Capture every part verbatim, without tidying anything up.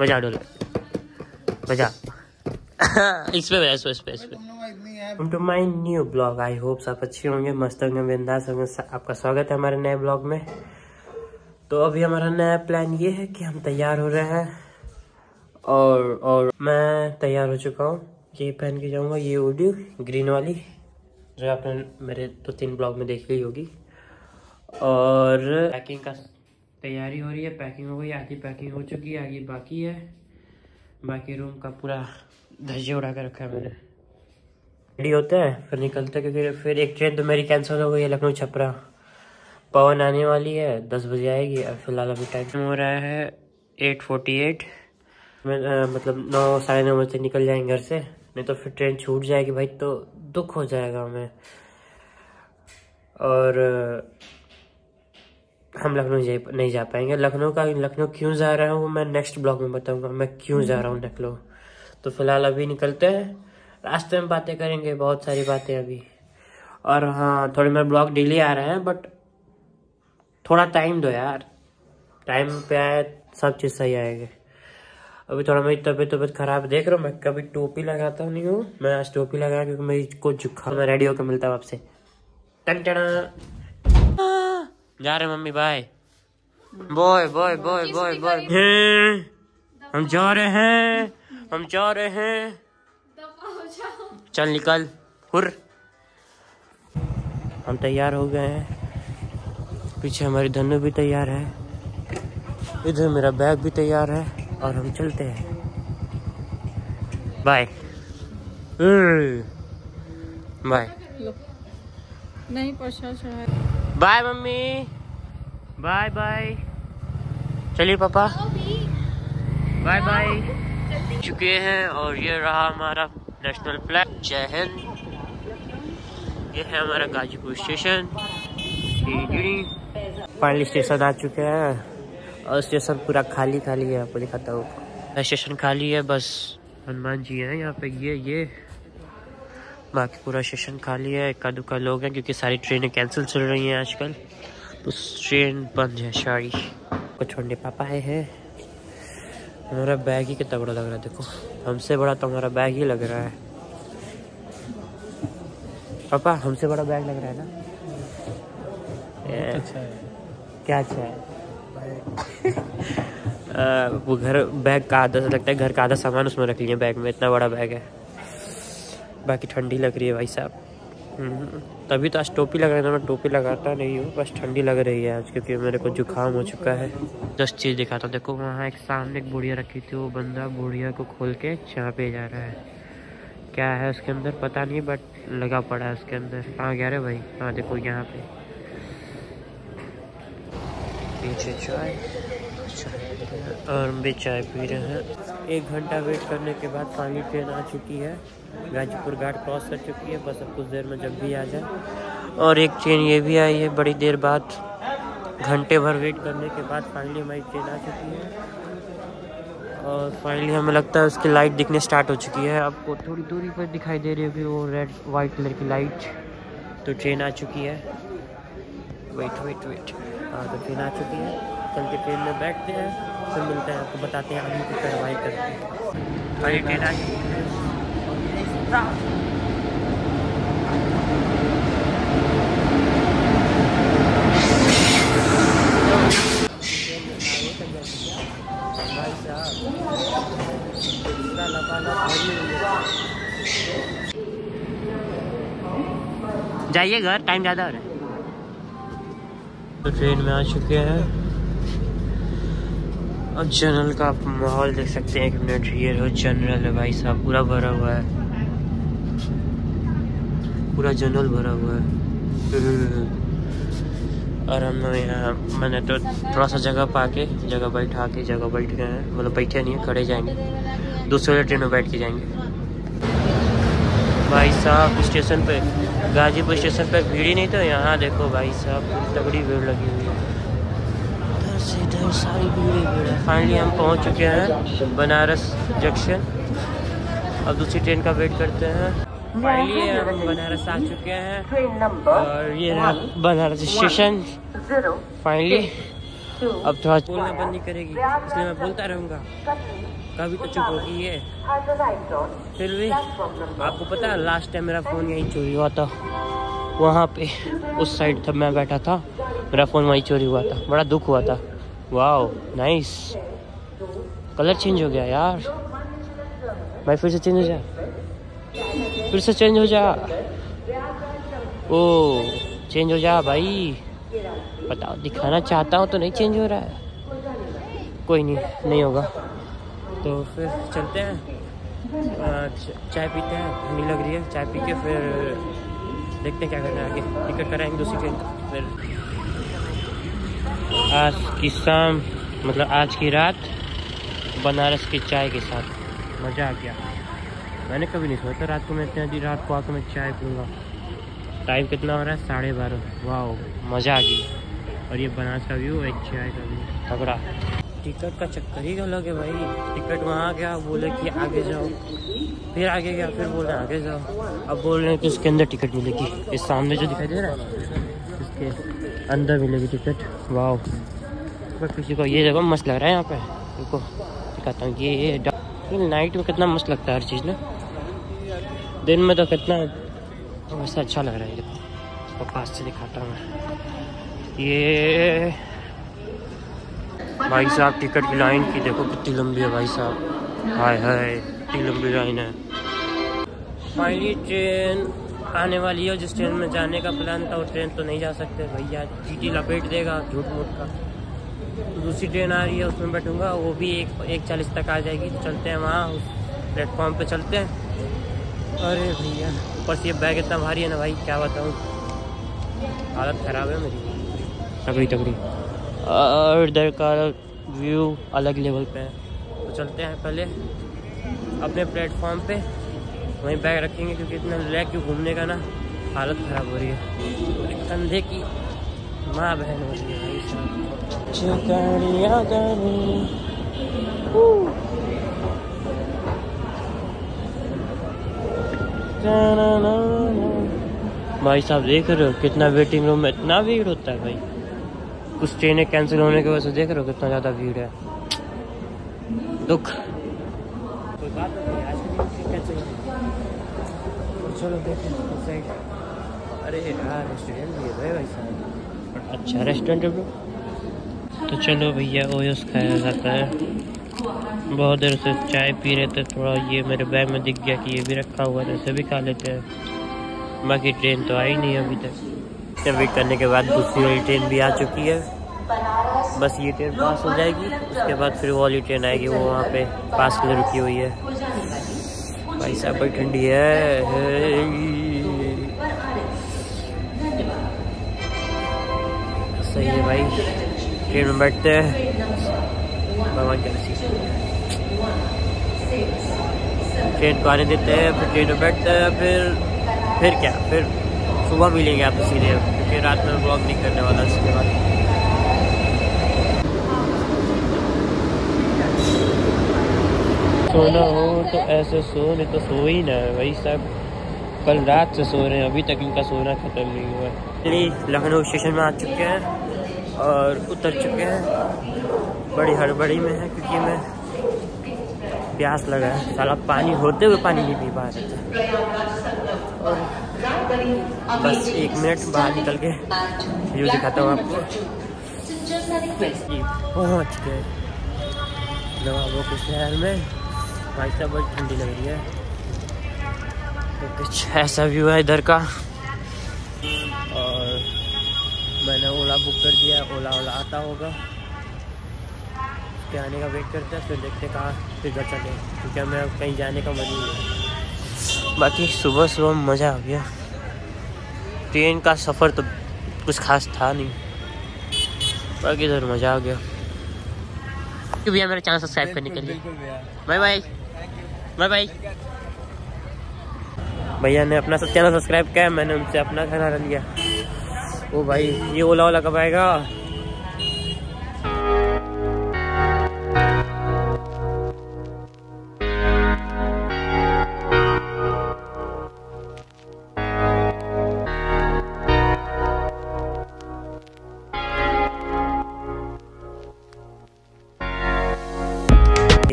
बजा डोल बजा इस पे बजा सो इस पे इस पे welcome to my new blog. I hope सब अच्छे होंगे, मस्त होंगे, बिंदास होंगे। आपका स्वागत है हमारे नए ब्लॉग में। तो अभी हमारा नया प्लान ये है कि हम तैयार हो रहे हैं और और मैं तैयार हो चुका हूँ। ये पहन के जाऊँगा, ये ऑडियो ग्रीन वाली जो आपने मेरे दो तीन ब्लॉग में देखी होगी। और पैकिंग का तैयारी हो रही है, पैकिंग हो गई, आधी पैकिंग हो चुकी है, आगे बाकी है। बाकी रूम का पूरा धज्जे उड़ा कर रखा है मैंने। रेडी होते हैं फिर निकलते हैं, क्योंकि फिर एक ट्रेन तो मेरी कैंसिल हो गई है, लखनऊ छपरा। पवन आने वाली है, दस बजे आएगी। और फिलहाल अभी टाइम हो रहा है एट फोर्टी एट। मैं आ, मतलब नौ साढ़े नौ बजे निकल जाएंगे घर से, नहीं तो फिर ट्रेन छूट जाएगी भाई, तो दुख हो जाएगा हमें। और हम लखनऊ जा नहीं जा पाएंगे। लखनऊ का लखनऊ क्यों जा रहा हूँ मैं नेक्स्ट ब्लॉग में बताऊंगा, मैं क्यों जा रहा हूँ लखनऊ। तो फिलहाल अभी निकलते हैं, रास्ते में बातें करेंगे, बहुत सारी बातें अभी। और हाँ, थोड़े मेरे ब्लॉग डेली आ रहे हैं, बट थोड़ा टाइम दो यार, टाइम पे आए सब चीज़ सही आएगी। अभी थोड़ा मेरी तबीयत तबीयत खराब, देख रहा हूँ मैं कभी टोपी लगाता नहीं हूँ। मैं आज टोपी लगाया क्योंकि मेरी को जुकाम। मैं रेडी होकर मिलता हूँ आपसे। टन टना जा रहे mummy, bye boy boy boy boy boy. हम जा रहे हैं, हम जा रहे हैं, चल निकल हुर। हम तैयार हो गए हैं, पीछे हमारी धनु भी तैयार है, इधर मेरा बैग भी तैयार है और हम चलते हैं। बाय बाय नहीं बाय मम्मी, बाय बाय। चलिए पापा, बाय बाय। चुके हैं और ये रहा हमारा नेशनल फ्लैग। जय हिंद। ये है हमारा गाजीपुर स्टेशन। फाइनली स्टेशन आ चुके हैं और स्टेशन पूरा खाली खाली है। आपको दिखाता हूँ, स्टेशन खाली है, बस हनुमान जी हैं यहाँ पे, ये ये बाकी पूरा स्टेशन खाली है। इक्का दुक्का लोग हैं क्योंकि सारी ट्रेनें कैंसिल चल रही हैं आजकल, तो ट्रेन बंद है सारी। को छोड़ने पापा आए हैं। हमारा बैग ही कितना बड़ा लग रहा है, देखो हमसे बड़ा तो हमारा बैग ही लग रहा है। पापा हमसे बड़ा बैग लग रहा है ना? अच्छा है। क्या अच्छा है? आ, वो घर बैग का आधा लगता है, घर का आधा सामान उसमें रख लिया बैग में, इतना बड़ा बैग है। बाकी ठंडी लग रही है भाई साहब, तभी तो आज टोपी लगा रहा। मैं टोपी लगाता नहीं हूँ, बस ठंडी लग रही है आज क्योंकि मेरे को जुकाम हो चुका है। जस्ट चीज़ दिखाता हूँ, देखो वहाँ एक सामने एक बुढ़िया रखी थी, वो बंदा बुढ़िया को खोल के चाँप पे जा रहा है। क्या है उसके अंदर पता नहीं, बट लगा पड़ा है उसके अंदर। हाँ गया रहे भाई, हाँ देखो यहाँ पे पीछे चाय और हम भी चाय पी रहे हैं। एक घंटा वेट करने के बाद फाइनली ट्रेन आ चुकी है, गाजीपुर घाट क्रॉस कर चुकी है। बस अब कुछ देर में जब भी आ जाए। और एक ट्रेन ये भी आई है बड़ी देर बाद, घंटे भर वेट करने के बाद फाइनली हमारी ट्रेन आ चुकी है। और फाइनली हमें लगता है उसकी लाइट दिखने स्टार्ट हो चुकी है। आपको थोड़ी दूरी पर दिखाई दे रही होगी वो रेड वाइट कलर की लाइट। तो ट्रेन आ चुकी है, वेट वेट वेट। हाँ तो ट्रेन आ चुकी है, चल के ट्रेन में बैठते हैं, फिर मिलते हैं, आपको बताते हैं आगे की कार्रवाई करते हैं। भाई ट्रेन आ चुकी है। जाइए घर, टाइम ज़्यादा हो रहा है। तो ट्रेन में आ चुके हैं। अब जनरल का आप माहौल देख सकते हैं। एक मिनट, ये हो जनरल है भाई साहब, पूरा भरा हुआ है, पूरा जनरल भरा हुआ है। और हम यहाँ मैंने तो थोड़ा सा जगह पाके जगह बैठा के जगह बैठ गए हैं, मतलब बैठे नहीं है, खड़े जाएंगे, दूसरे वाले ट्रेन में बैठ के जाएंगे। भाई साहब स्टेशन पे, गाजीपुर स्टेशन पे भीड़ ही नहीं, तो यहाँ देखो भाई साहब तगड़ी भीड़ लगी हुई है, इधर से इधर सारी भीड़ ही भीड़ है। फाइनली हम पहुँच चुके हैं बनारस जंक्शन, अब दूसरी ट्रेन का वेट करते हैं। फाइनली हम बनारस आ चुके हैं और ये रहा बनारस स्टेशन। फाइनली अब थोड़ा बोलना बंद नहीं करेगी, इसलिए मैं बोलता रहूँगा, कभी तो चुप होगी ये। फिर भी आपको पता है लास्ट टाइम मेरा फ़ोन यहीं चोरी हुआ था, वहाँ पे उस साइड था, मैं बैठा था, मेरा फ़ोन वहीं चोरी हुआ था, बड़ा दुख हुआ था। वाओ नाइस, कलर चेंज हो गया यार, भाई फिर से चेंज हो जा, फिर से चेंज हो जा, ओ चेंज हो जा भाई, बताओ दिखाना चाहता हूँ तो नहीं चेंज हो रहा है, कोई नहीं नहीं होगा। तो फिर चलते हैं, चाय पीते हैं, ठंडी लग रही है, चाय पी के फिर देखते हैं क्या करना है आगे, टिकट कराएंगे दूसरी ट्रेन का। फिर आज की शाम मतलब आज की रात बनारस की चाय के साथ, मज़ा आ गया। मैंने कभी नहीं सोचा रात को मैं इतनी देर रात को आकर मैं चाय पीऊँगा। टाइम कितना हो रहा है, साढ़े बारह। वाह मज़ा आ गई, और ये बनारस का व्यू, एक चाय का व्यू तगड़ा। टिकट का चक्कर ही अलग है भाई, टिकट वहाँ गया बोले कि आगे जाओ, फिर आगे गया फिर बोले आगे जाओ, अब बोल रहे हैं कि उसके अंदर टिकट मिलेगी, इस सामने जो दिखाई दे रहा है इसके अंदर मिलेगी टिकट। वाह पर किसी को ये जगह मस्त लग रहा है, यहाँ पर देखो दिखाता हूँ, ये नाइट में कितना मस्त लगता है हर चीज़ ना, दिन में तो कितना वैसा अच्छा लग रहा है। देखो और पास से दिखाता हूँ मैं, ये भाई साहब टिकट की लाइन की देखो कितनी लंबी है भाई साहब, हाय हाय कितनी लंबी लाइन है। फाइनली ट्रेन आने वाली है, जिस ट्रेन में जाने का प्लान था वो ट्रेन तो नहीं जा सकते भैया, चीटी लपेट देगा झूठ मूठ का। दूसरी ट्रेन आ रही है, उसमें बैठूँगा, वो भी एक एक चालीस तक आ जाएगी, तो चलते हैं वहाँ उस प्लेटफॉर्म पर चलते हैं। अरे भैया ऊपर से ये बैग इतना भारी है ना भाई, क्या बताऊँ, हालत ख़राब है मेरी तगड़ी तगड़ी, और इधर का व्यू अलग लेवल पे है। तो चलते हैं पहले अपने प्लेटफॉर्म पे, वहीं बैग रखेंगे क्योंकि इतना लैग क्यों घूमने का ना, हालत ख़राब हो रही है, कंधे की माँ बहन हो रही है। भाई साहब देख रहे हो कितना वेटिंग रूम में इतना भीड़ होता है भाई, कुछ ट्रेनें कैंसिल होने की वजह से देख रहे हो कितना ज़्यादा भीड़ है, दुख। कोई बात नहीं, आज की कैसे चलो देखें। अरे यार रेस्टोरेंट भी है भाई साहब, अच्छा रेस्टोरेंट है। तो चलो भैया ओयोस खाया जाता है, बहुत देर से चाय पी रहे थे, थोड़ा ये मेरे बैग में दिख गया कि ये भी रखा हुआ है, ऐसे भी खा लेते हैं, बाकी ट्रेन तो आई नहीं अभी तक। वेट करने के बाद दूसरी वाली ट्रेन भी आ चुकी है, बस ये ट्रेन पास हो जाएगी, उसके बाद फिर वो वाली ट्रेन आएगी, वो वहाँ पे पास के लिए रुकी हुई है। भाई साहब बड़ी ठंडी है, सही है भाई, ट्रेन में बैठते हैं, भगवान की नसीब। ट्रेन को आने देते हैं, फिर ट्रेन में बैठते हैं, फिर फिर क्या फिर सुबह मिलेंगे आप सीधे, क्योंकि रात में ब्लॉग नहीं करने वाला इसके बाद। सोना हो तो ऐसे सो, नहीं तो सो ही ना वही सब, कल रात से सो रहे हैं, अभी तक इनका सोना खत्म नहीं हुआ है। लखनऊ स्टेशन में आ चुके हैं और उतर चुके हैं, बड़ी हड़बड़ी में है क्योंकि मैं प्यास लगा है, साला पानी होते हुए पानी नहीं पी पा रहा, और बस एक मिनट बाहर निकल के व्यू दिखाता हूँ आपको। पहुँच गए नवाबों के शहर में, भाई साहब बहुत ठंडी लग रही है, तो कुछ ऐसा व्यू है इधर का। और मैंने ओला बुक कर दिया, ओला ओला आता होगा, के आने का वेट करते हैं, फिर देखते कहाँ फिर घर चले, क्योंकि हमें कहीं जाने का मन ही नहीं। बाकी सुबह सुबह मज़ा आ गया, ट्रेन का सफ़र तो कुछ खास था नहीं, बाकी इधर मज़ा आ गया। तो भैया मेरा चैनल सब्सक्राइब करने के लिए बाय बाय बाय बाय। भैया ने अपना सब चैनल सब्सक्राइब किया, मैंने उनसे अपना खाना रख लिया। ओ भाई ये ओला ओला कब आएगा।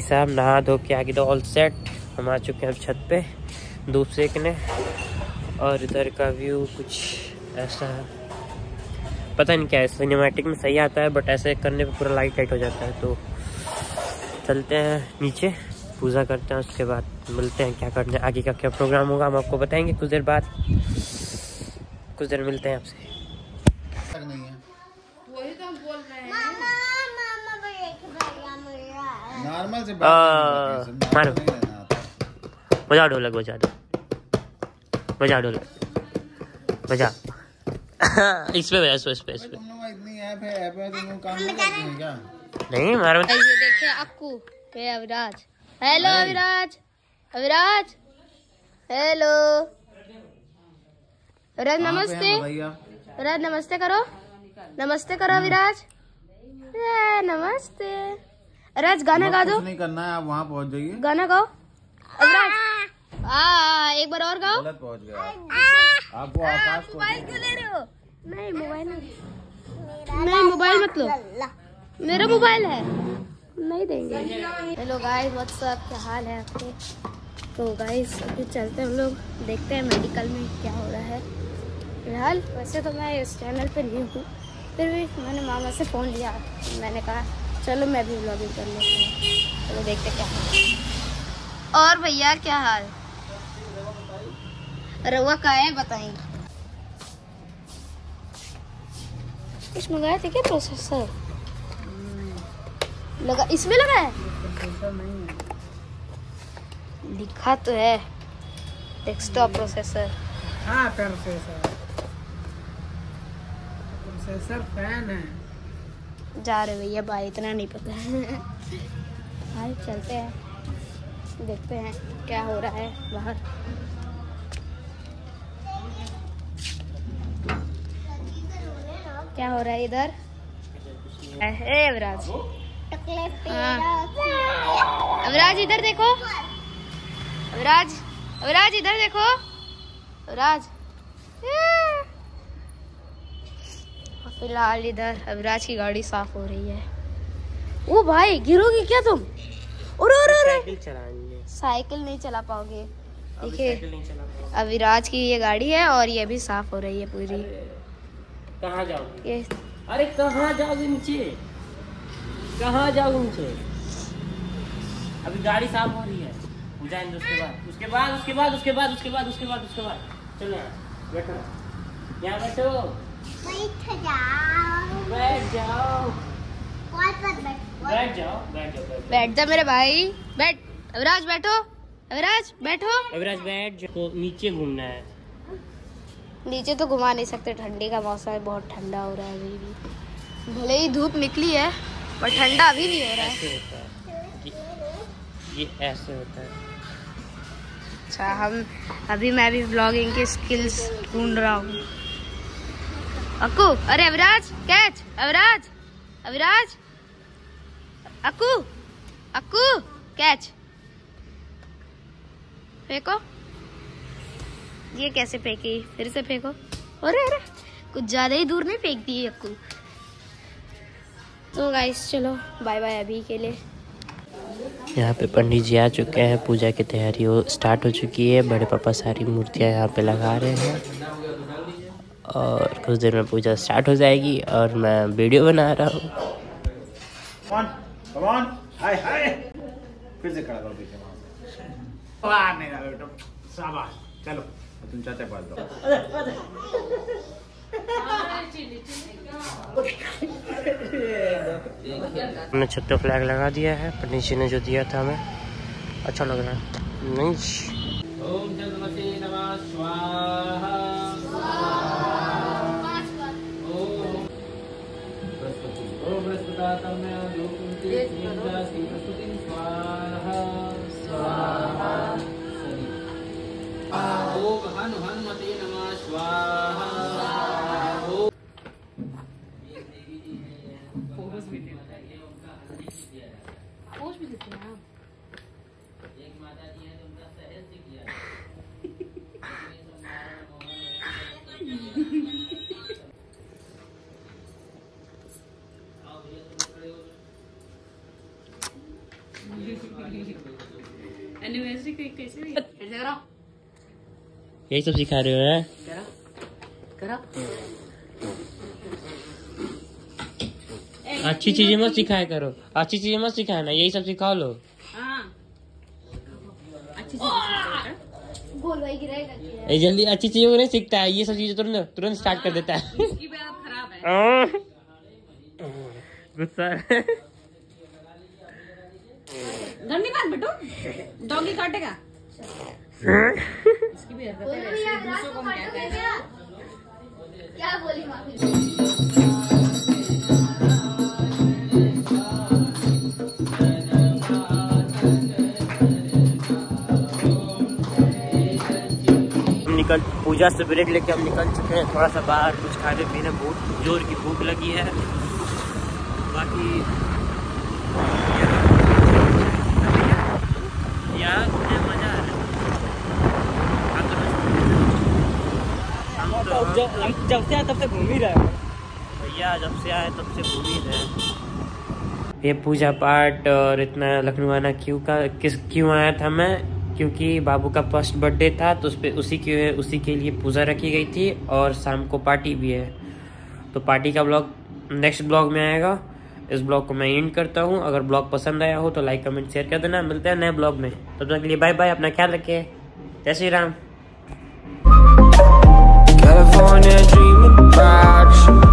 साहब नहा धो के आगे ऑल सेट। हम आ चुके हैं छत पे धूप सेकने और इधर का व्यू कुछ ऐसा है, पता नहीं क्या है, सिनेमैटिक में सही आता है बट ऐसे करने पे पूरा लाइट लाइट हो जाता है। तो चलते हैं नीचे, पूजा करते हैं, उसके बाद मिलते हैं क्या करने आगे का क्या प्रोग्राम होगा हम आपको बताएंगे कुछ देर बाद। कुछ देर मिलते हैं आपसे। नॉर्मल से बात मारो, बजा ढोलक, बजा दो, बजा ढोलक, बजा इस पे बजा, इस पे इस पे। तुम लोग इतनी ऐप है, ऐप है तुम लोग काम नहीं करते हैं क्या? नहीं मारो। ये देखिए आपको ये अविराज, हेलो अविराज, अविराज हेलो अविराज नमस्ते, अविराज नमस्ते करो, नमस्ते करो अविराज, नमस्ते अविराज। गाना गा दो, नहीं करना है आप वहाँ पहुँच जाइए, गाना गाओ अविराज, आ एक बार और गाओ। गलत पहुँच गया आप, वो आकाश मोबाइल क्यों ले रहे हो? नहीं मोबाइल नहीं, नहीं मोबाइल मत लो, मेरा मोबाइल है, नहीं देंगे। हेलो गाइस व्हाट्सएप, क्या हाल है आपके? तो गाइस अभी चलते हैं हम लोग, देखते हैं मेडिकल में क्या हो रहा है। फिलहाल वैसे तो मैं इस चैनल पर नहीं हूँ, फिर भी मैंने मामा से फ़ोन लिया, मैंने कहा चलो मैं भी व्लॉगिंग कर लेती हूँ, चलो देखते क्या है। और भैया क्या हाल? रवा का है बताइए। कुछ मंगाए थे क्या? प्रोसेसर लगा, इसमें लगा है, लिखा तो है डेस्कटॉप प्रोसेसर। हाँ प्रोसेसर, प्रोसेसर फैन है। जा रहे भैया भाई, इतना नहीं पता है भाई। चलते हैं, देखते हैं क्या हो रहा है बाहर। क्या हो रहा है इधर? ए अविराज, अविराज इधर देखो, अविराज, अविराज इधर देखो, अविराज। फिलहाल इधर अविराज की गाड़ी साफ हो रही है। ओ भाई गिरोगी क्या तुम? और और साइकिल चलाएंगे, साइकिल नहीं चला पाओगे। देखिए अविराज की ये गाड़ी है और ये भी साफ हो रही है पूरी। कहाँ जाओगे? ये अरे कहाँ जाओगे नीचे, कहाँ जाओगे नीचे? अभी गाड़ी साफ हो रही है, जाएंगे उसके बाद, उसके बाद उसके बाद उसके बाद उसके बाद उसके बाद उसके बाद चलो बैठो, यहाँ बैठो, बैठ जाओ, बैठ जाओ, बैठ जाओ, बैठ जाओ, बैठ जा मेरे भाई, बैठ अविराज, बैठो अविराज, बैठो अविराज, बैठ जाओ। नीचे घूमना है, नीचे तो घुमा नहीं सकते, ठंडी का मौसम है, बहुत ठंडा हो रहा है अभी भी, भले ही धूप निकली है पर ठंडा अभी भी हो रहा है। ये ऐसे होता है। अच्छा हम अभी मैं भी व्लॉगिंग के स्किल्स ढूंढ रहा हूँ। अक्कू, अरे अविराज कैच, अविराज, अविराज, अक्कू, अक्कू कैच, फेंको, ये कैसे फेंकी? फिर से फेंको। अरे अरे कुछ ज़्यादा ही दूर नहीं फेंक दी अक्कू। तो गाइस चलो बाय बाय अभी के लिए। यहाँ पे पंडित जी आ चुके हैं, पूजा की तैयारी स्टार्ट हो चुकी है। बड़े पापा सारी मूर्तियाँ यहाँ पे लगा रहे हैं और कुछ देर में पूजा स्टार्ट हो जाएगी और मैं वीडियो बना रहा हूँ। हमने छत पे फ्लैग लगा दिया है, पंडित जी ने जो दिया था हमें, अच्छा लग रहा है। नहीं एनिवर्सरी कैसे यही सब सिखा रहे हो यार। करा करा अच्छी चीजें मत सिखाया करो, अच्छी चीजें मत सिखाया ना, यही सब सिखा लो। ये जल्दी अच्छी चीजों को नहीं सीखता है, ये सब चीजें तुरंत तुरंत स्टार्ट कर देता है। गुस्सा डॉगी काटेगा। इसकी भी क्या बोली मामी। निकल पूजा से ब्रेक लेके हम निकल चुके हैं, थोड़ा सा बाहर कुछ खाने पीने, भूख जोर की भूख लगी है। बाकी यहाँ घूमने मजा आ रहा है। जब से आए तब से घूम ही रहे भैया, जब से आए तब से घूम ही रहे। ये पूजा पाठ और इतना लखनऊ आना क्यों का किस क्यों आया था मैं, क्योंकि बाबू का फर्स्ट बर्थडे था तो उस पर उसी के उसी के लिए पूजा रखी गई थी और शाम को पार्टी भी है। तो पार्टी का ब्लॉग नेक्स्ट ब्लॉग में आएगा। इस ब्लॉग को मैं एंड करता हूँ। अगर ब्लॉग पसंद आया हो तो लाइक कमेंट शेयर कर देना। मिलते हैं नए ब्लॉग में, तब तक के लिए बाय बाय। अपना ख्याल रखिए। जय श्री राम।